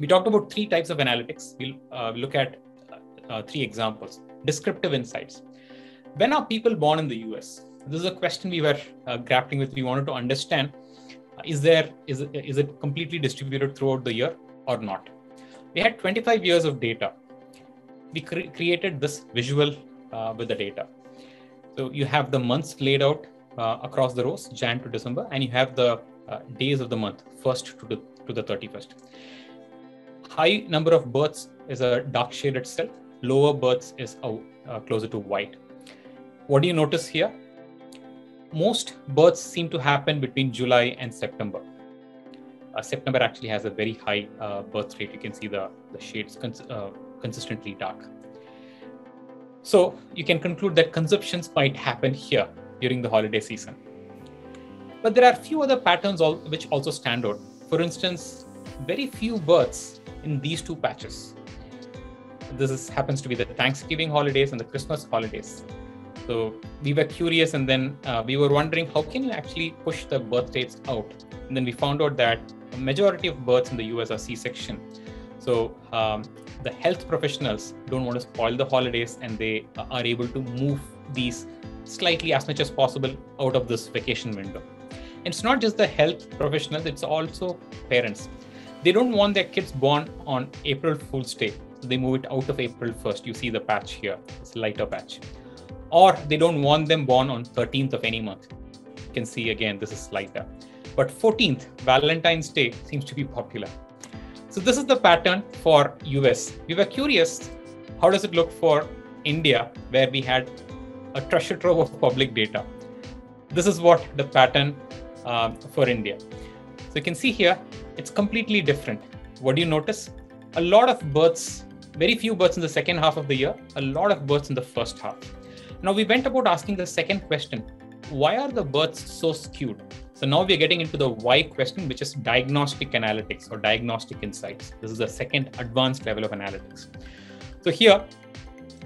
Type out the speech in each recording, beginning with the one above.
We talked about three types of analytics. We'll look at three examples. Descriptive insights. When are people born in the US? This is a question we were grappling with. We wanted to understand, is it completely distributed throughout the year or not? We had 25 years of data. We created this visual with the data. So you have the months laid out across the rows, Jan to December, and you have the days of the month, 1st to the 31st. High number of births is a dark shaded cell. Lower births is closer to white. What do you notice here? Most births seem to happen between July and September. September actually has a very high birth rate. You can see the shades consistently dark. So you can conclude that conceptions might happen here during the holiday season. But there are few other patterns which also stand out. For instance, very few births in these two patches. This happens to be the Thanksgiving holidays and the Christmas holidays. So we were curious, and then we were wondering, how can you actually push the birth rates out? And then we found out that the majority of births in the US are C-section. So the health professionals don't want to spoil the holidays, and they are able to move these slightly as much as possible out of this vacation window. And it's not just the health professionals, it's also parents. They don't want their kids born on April Fool's Day. So they move it out of April 1st. You see the patch here, it's a lighter patch. Or they don't want them born on 13th of any month. You can see again, this is lighter. But 14th, Valentine's Day, seems to be popular. So this is the pattern for US. We were curious, how does it look for India, where we had a treasure trove of public data? This is what the pattern for India. So you can see here, it's completely different. What do you notice? A lot of births, very few births in the second half of the year, a lot of births in the first half. Now we went about asking the second question, why are the births so skewed? So now we're getting into the why question, which is diagnostic analytics or diagnostic insights. This is the second advanced level of analytics. So here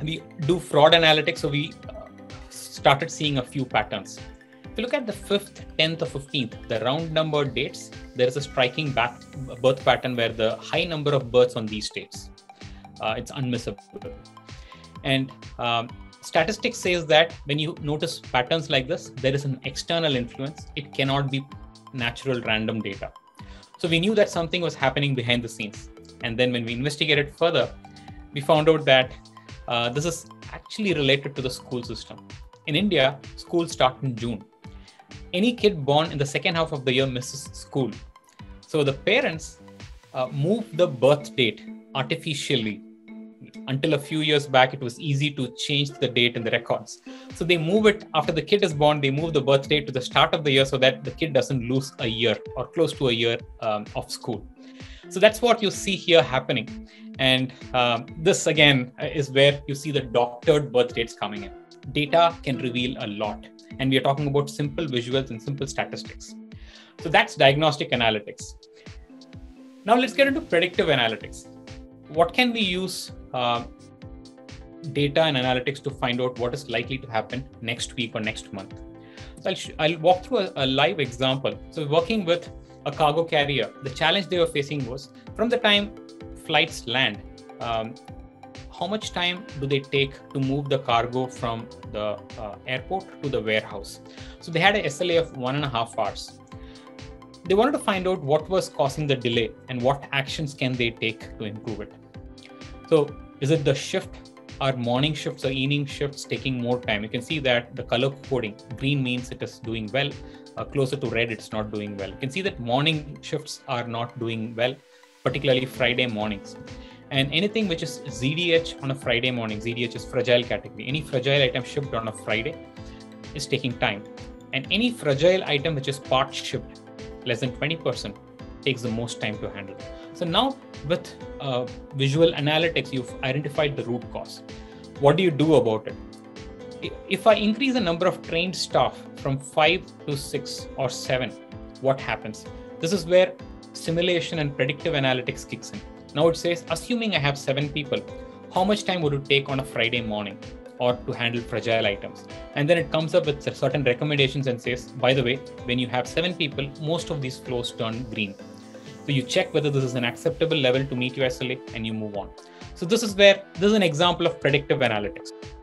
we do fraud analytics. So we started seeing a few patterns. If you look at the 5th, 10th or 15th, the round number dates, there is a striking birth pattern where the high number of births on these dates, it's unmissable. And statistics says that when you notice patterns like this, there is an external influence. It cannot be natural random data. So we knew that something was happening behind the scenes. And then when we investigated further, we found out that this is actually related to the school system. In India, schools start in June. Any kid born in the second half of the year misses school. So the parents move the birth date artificially. Until a few years back, it was easy to change the date in the records. So they move it after the kid is born, they move the birth date to the start of the year so that the kid doesn't lose a year or close to a year of school. So that's what you see here happening. And this again is where you see the doctored birth dates coming in. Data can reveal a lot. And we are talking about simple visuals and simple statistics. So that's diagnostic analytics. Now let's get into predictive analytics. What can we use data and analytics to find out what is likely to happen next week or next month? So I'll walk through a live example. So working with a cargo carrier, the challenge they were facing was from the time flights land, how much time do they take to move the cargo from the airport to the warehouse? So they had an SLA of 1.5 hours. They wanted to find out what was causing the delay and what actions can they take to improve it. So is it the shift? Are morning shifts or evening shifts taking more time? You can see that the color coding, green means it is doing well, closer to red, it's not doing well. You can see that morning shifts are not doing well, particularly Friday mornings. And anything which is ZDH on a Friday morning, ZDH is fragile category. Any fragile item shipped on a Friday is taking time. And any fragile item which is part shipped, less than 20%, takes the most time to handle. So now with visual analytics, you've identified the root cause. What do you do about it? If I increase the number of trained staff from 5 to 6 or 7, what happens? This is where simulation and predictive analytics kicks in. Now it says, assuming I have 7 people, how much time would it take on a Friday morning or to handle fragile items? And then it comes up with certain recommendations and says, by the way, when you have 7 people, most of these flows turn green. So you check whether this is an acceptable level to meet your SLA and you move on. So this is an example of predictive analytics.